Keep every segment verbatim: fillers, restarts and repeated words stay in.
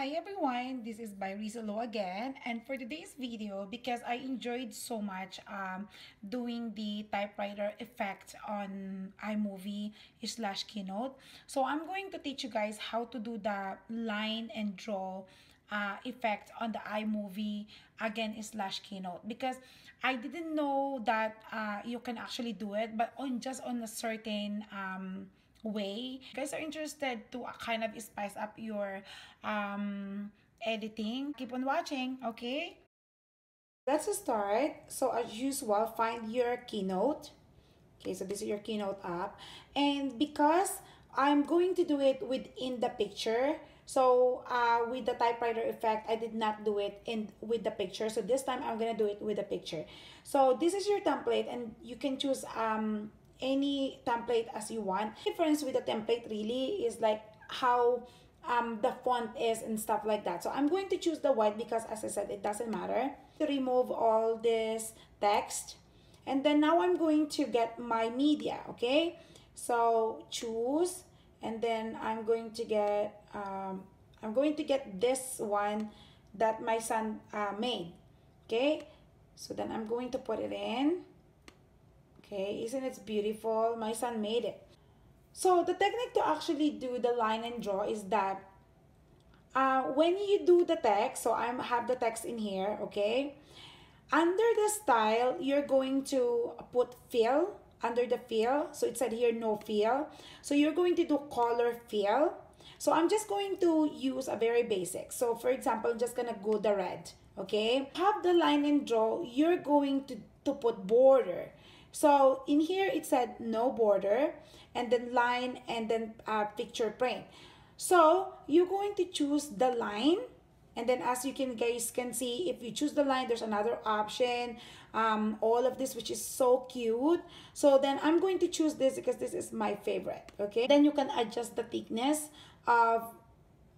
Hi everyone, this is by Risalo again, and for today's video, because I enjoyed so much um, doing the typewriter effect on iMovie slash Keynote, so I'm going to teach you guys how to do the line and draw Uh, effect on the iMovie again slash Keynote, because I didn't know that uh, you can actually do it, but on just on a certain um, way. You guys are interested to uh, kind of spice up your um, editing. Keep on watching, okay? Let's start. So as usual, find your Keynote. Okay, so this is your Keynote app, and because I'm going to do it within the picture, so uh, with the typewriter effect, I did not do it in with the picture. So this time I'm gonna do it with the picture. So this is your template, and you can choose um, any template as you want. The difference with the template really is like how um, the font is and stuff like that. So I'm going to choose the white because, as I said, it doesn't matter. To remove all this text, and then now I'm going to get my media. Okay, so choose. And then I'm going to get um, I'm going to get this one that my son uh, made. Okay, so then I'm going to put it in. Okay, isn't it beautiful? My son made it. So the technique to actually do the line and draw is that uh, when you do the text, so I have the text in here. Okay, under the style, you're going to put fill. Under the fill, so it said here no fill, so you're going to do color fill. So I'm just going to use a very basic, so for example, I'm just gonna go the red. Okay, have the line and draw, you're going to, to put border. So in here it said no border, and then line, and then uh, picture print. So you're going to choose the line, and then as you can guys can see, if you choose the line, there's another option, um, all of this, which is so cute. So then I'm going to choose this because this is my favorite. Okay, then you can adjust the thickness of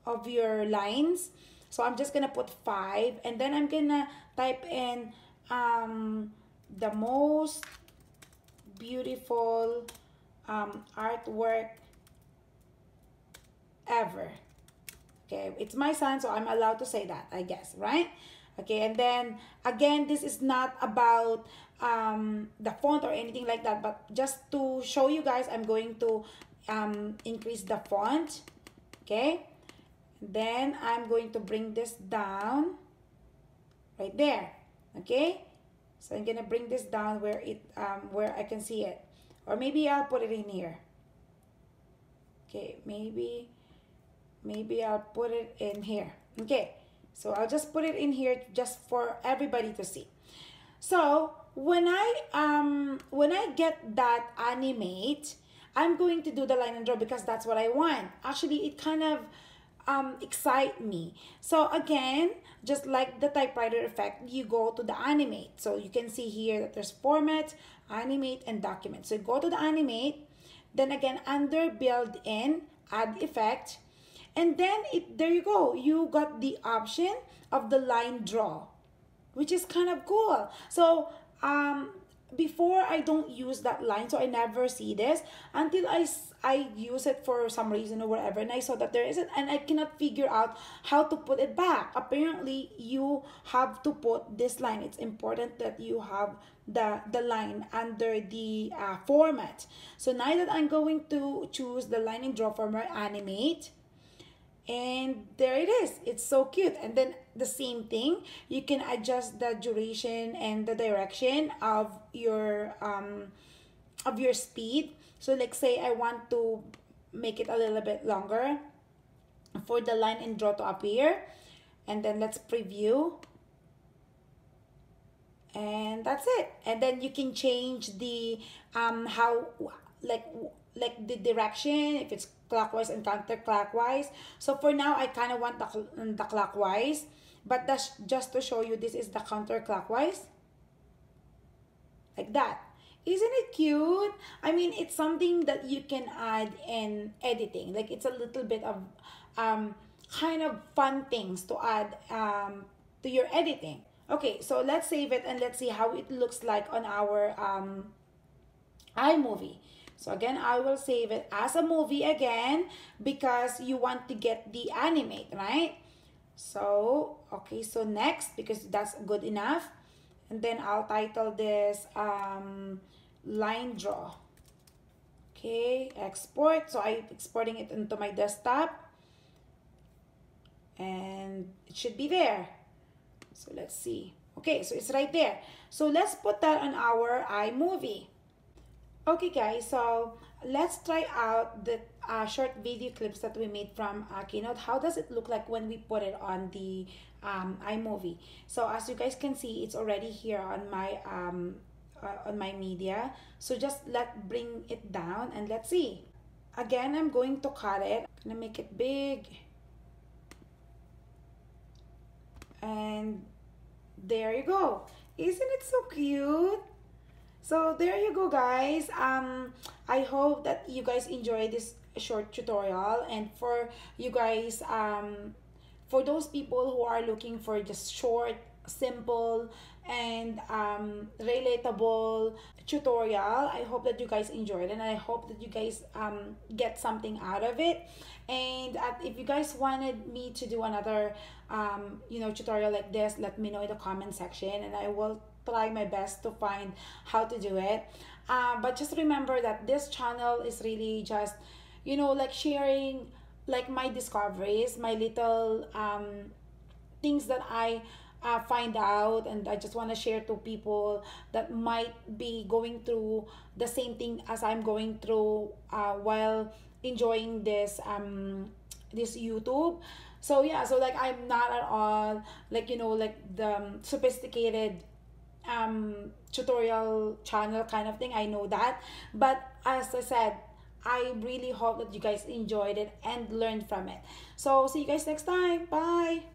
of your lines. So I'm just gonna put five, and then I'm gonna type in um, the most beautiful um, artwork ever. Okay, it's my son, so I'm allowed to say that, I guess, right? Okay, and then again, this is not about um, the font or anything like that, but just to show you guys, I'm going to um, increase the font. Okay, then I'm going to bring this down right there. Okay, so I'm gonna bring this down where it um, where I can see it, or maybe I'll put it in here. Okay, maybe. Maybe I'll put it in here. Okay, so I'll just put it in here just for everybody to see. So when I um when I get that animate, I'm going to do the line and draw because that's what I want. Actually, it kind of um excites me. So again, just like the typewriter effect, you go to the animate. So you can see here that there's format, animate, and document. So go to the animate, then again under build in, add effect. And then it, there you go, you got the option of the line draw, which is kind of cool. So um, before I don't use that line, so I never see this until I, I use it for some reason or whatever, and I saw that there isn't, and I cannot figure out how to put it back. Apparently, you have to put this line. It's important that you have the, the line under the uh, format. So now that I'm going to choose the line and draw from my animate, and there it is, it's so cute. And then the same thing, you can adjust the duration and the direction of your um of your speed. So like say I want to make it a little bit longer for the line and draw to appear, and then let's preview, and that's it. And then you can change the um how like like the direction, if it's clockwise and counterclockwise. So for now, I kind of want the, the clockwise, but that's just to show you, this is the counterclockwise, like that. Isn't it cute? I mean, it's something that you can add in editing. Like, it's a little bit of um, kind of fun things to add um, to your editing. Okay, so let's save it and let's see how it looks like on our um, iMovie. So again, I will save it as a movie again because you want to get the animate, right? So, okay, so next, because that's good enough. And then I'll title this um, line draw. Okay, export. So I'm exporting it into my desktop. And it should be there. So let's see. Okay, so it's right there. So let's put that on our iMovie. Okay, guys, so let's try out the uh, short video clips that we made from uh, Keynote. How does it look like when we put it on the um, iMovie? So as you guys can see, it's already here on my um, uh, on my media. So just let bring it down and let's see. Again, I'm going to cut it. I'm gonna make it big. And there you go. Isn't it so cute? So there you go, guys. Um, I hope that you guys enjoy this short tutorial, and for you guys, um, for those people who are looking for just short, simple, and um, relatable tutorial, I hope that you guys enjoyed, and I hope that you guys um, get something out of it. And uh, if you guys wanted me to do another um, you know, tutorial like this, let me know in the comment section, and I will try my best to find how to do it. Uh, but just remember that this channel is really just, you know, like sharing like my discoveries, my little um, things that I Uh, find out, and I just want to share to people that might be going through the same thing as I'm going through uh, while enjoying this um this YouTube. So yeah, so like I'm not at all like, you know, like the um, sophisticated um tutorial channel kind of thing. I know that, but as I said, I really hope that you guys enjoyed it and learned from it. So see you guys next time. Bye.